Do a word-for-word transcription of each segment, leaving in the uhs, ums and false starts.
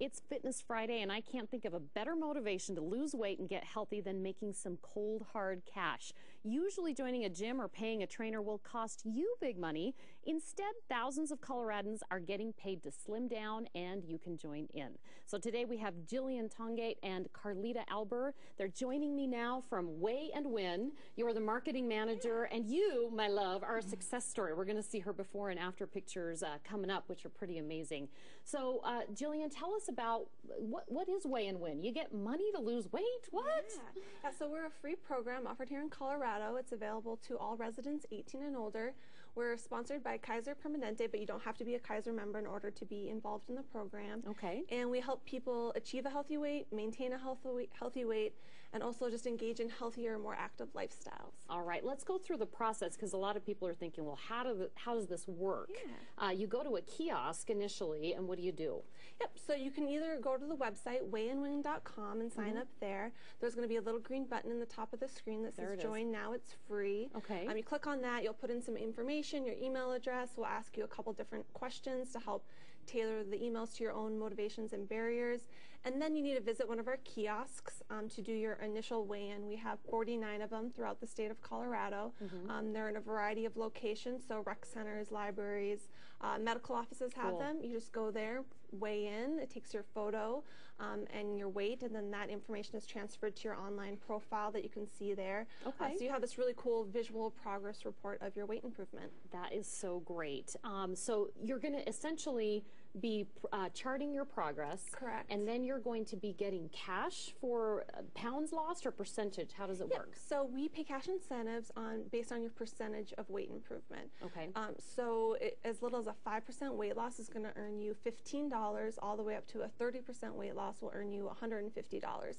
It's Fitness Friday, and I can't think of a better motivation to lose weight and get healthy than making some cold, hard cash. Usually joining a gym or paying a trainer will cost you big money. Instead, thousands of Coloradans are getting paid to slim down, and you can join in. So today we have Jillian Tongate and Carlita Alber. They're joining me now from Weigh and Win. You are the marketing manager, and you, my love, are a success story. We're going to see her before and after pictures uh, coming up, which are pretty amazing. So, uh, Jillian, tell us about what what is Weigh and Win? You get money to lose weight? What? Yeah. Yeah, so we're a free program offered here in Colorado. It's available to all residents eighteen and older. We're sponsored by Kaiser Permanente, but you don't have to be a Kaiser member in order to be involved in the program. Okay. And we help people achieve a healthy weight, maintain a healthy healthy weight, and also just engage in healthier, more active lifestyles. All right, let's go through the process, because a lot of people are thinking, well, how do the, how does this work? Yeah. Uh, you go to a kiosk initially, and what do you do? Yep. So you can either go to the website weigh and win dot com and sign mm-hmm. up there. There's going to be a little green button in the top of the screen that says "Join now." It's free. Okay. Um, you click on that. You'll put in some information, your email address. We'll ask you a couple different questions to help tailor the emails to your own motivations and barriers. And then you need to visit one of our kiosks um, to do your initial weigh-in. We have forty-nine of them throughout the state of Colorado. Mm-hmm. um, they're in a variety of locations, so rec centers, libraries, uh, medical offices have cool. them. You just go there, weigh in, it takes your photo um, and your weight, and then that information is transferred to your online profile that you can see there. Okay. Uh, so you have this really cool visual progress report of your weight improvement. That is so great. Um, so you're going to essentially be uh, charting your progress. Correct. And then you're going to be getting cash for pounds lost or percentage. How does it yeah. work? So we pay cash incentives on based on your percentage of weight improvement. Okay. Um, so it, as little as a five percent weight loss is going to earn you fifteen dollars, all the way up to a thirty percent weight loss will earn you one hundred fifty dollars.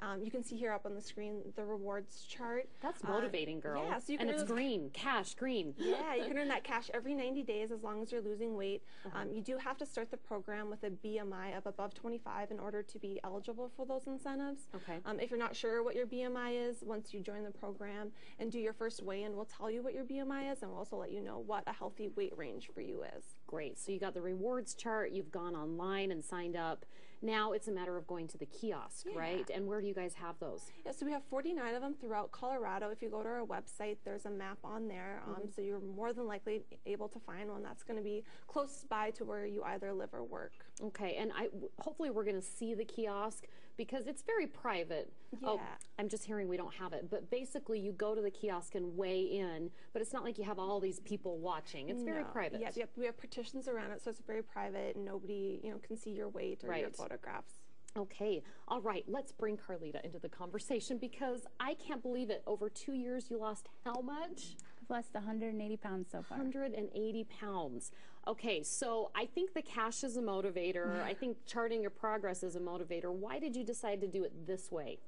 Um, you can see here up on the screen the rewards chart. That's motivating, uh, girl. Yeah, so you can and it's green, cash, green. Yeah, you can earn that cash every ninety days as long as you're losing weight. Uh-huh. um, you do have to start the program with a B M I of above twenty-five in order to be eligible for those incentives. Okay. Um, if you're not sure what your B M I is, once you join the program and do your first weigh-in, we'll tell you what your B M I is, and we'll also let you know what a healthy weight range for you is. Great. So you got the rewards chart, you've gone online and signed up. Now it's a matter of going to the kiosk, yeah. right? And where do you guys have those? Yeah, so we have forty-nine of them throughout Colorado. If you go to our website, there's a map on there, um, mm-hmm. so you're more than likely able to find one that's going to be close by to where you either live or work. Okay, and I w hopefully we're going to see the kiosk, because it's very private. Yeah. Oh, I'm just hearing we don't have it, but basically you go to the kiosk and weigh in, but it's not like you have all these people watching. It's no. very private. Yep, yep, we have partitions around it, so it's very private, and nobody, you know, can see your weight or right. your photographs. Okay, all right, let's bring Carlita into the conversation, because I can't believe it. Over two years, you lost how much? I've lost one hundred eighty pounds so far. one hundred eighty pounds. Okay, so I think the cash is a motivator. I think charting your progress is a motivator. Why did you decide to do it this way?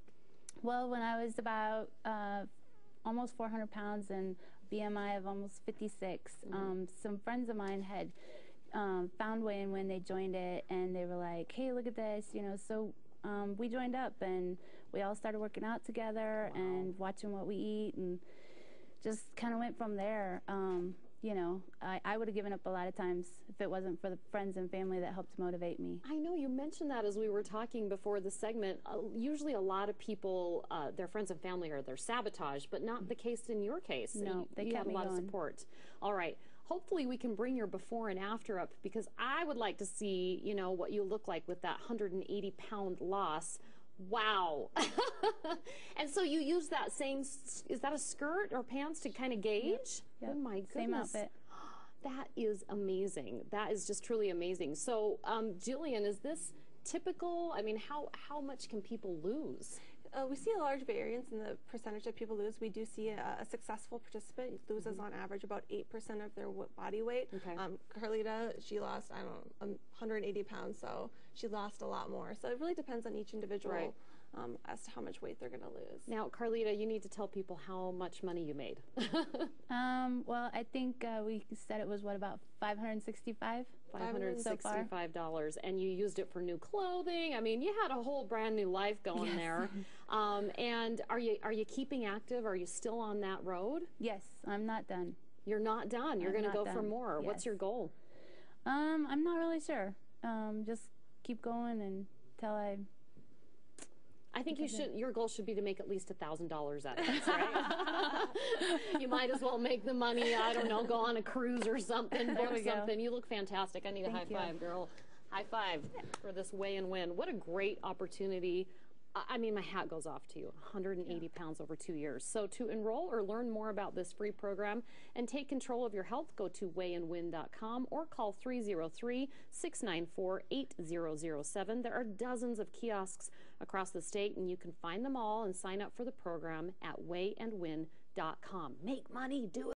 Well, when I was about uh, almost four hundred pounds and B M I of almost fifty-six, mm-hmm. um, some friends of mine had Um, found Weigh and Win, they joined it, and they were like, hey, look at this, you know, so um, we joined up, and we all started working out together wow. and watching what we eat, and just kind of went from there. Um, you know, I, I would have given up a lot of times if it wasn't for the friends and family that helped motivate me. I know you mentioned that as we were talking before the segment. Uh, usually a lot of people, uh, their friends and family are their sabotage, but not the case in your case. No, you, they you kept me going. You had a lot of support. All right. Hopefully we can bring your before and after up, because I would like to see, you know, what you look like with that one hundred eighty pound loss. Wow. And so you use that same, is that a skirt or pants to kind of gauge? Yep, yep. Oh my goodness. Same outfit. That is amazing. That is just truly amazing. So um, Jillian, is this typical? I mean, how, how much can people lose? Uh, we see a large variance in the percentage that people lose. We do see a, a successful participant loses mm-hmm. on average about eight percent of their w body weight. Okay. Um, Carlita, she lost, I don't know, one hundred eighty pounds, so she lost a lot more. So it really depends on each individual right. um, as to how much weight they're going to lose. Now, Carlita, you need to tell people how much money you made. um, well, I think uh, we said it was, what, about five hundred sixty-five dollars? five hundred sixty-five dollars, so and you used it for new clothing. I mean, you had a whole brand new life going yes. there. Um, and are you are you keeping active? Are you still on that road? Yes, I'm not done. You're not done. You're going to go done. for more. Yes. What's your goal? Um, I'm not really sure. Um, just keep going until I. I think you should. Your goal should be to make at least a thousand dollars out of this, right? You might as well make the money. I don't know. Go on a cruise or something. Book something. Go. You look fantastic. I need Thank a high you. Five, girl. High five for this Weigh and Win. What a great opportunity. I mean, my hat goes off to you. one hundred eighty yeah. pounds over two years. So to enroll or learn more about this free program and take control of your health, go to weigh and win dot com or call three oh three, six nine four, eight thousand seven. There are dozens of kiosks across the state, and you can find them all and sign up for the program at weigh and win dot com. Make money, do it.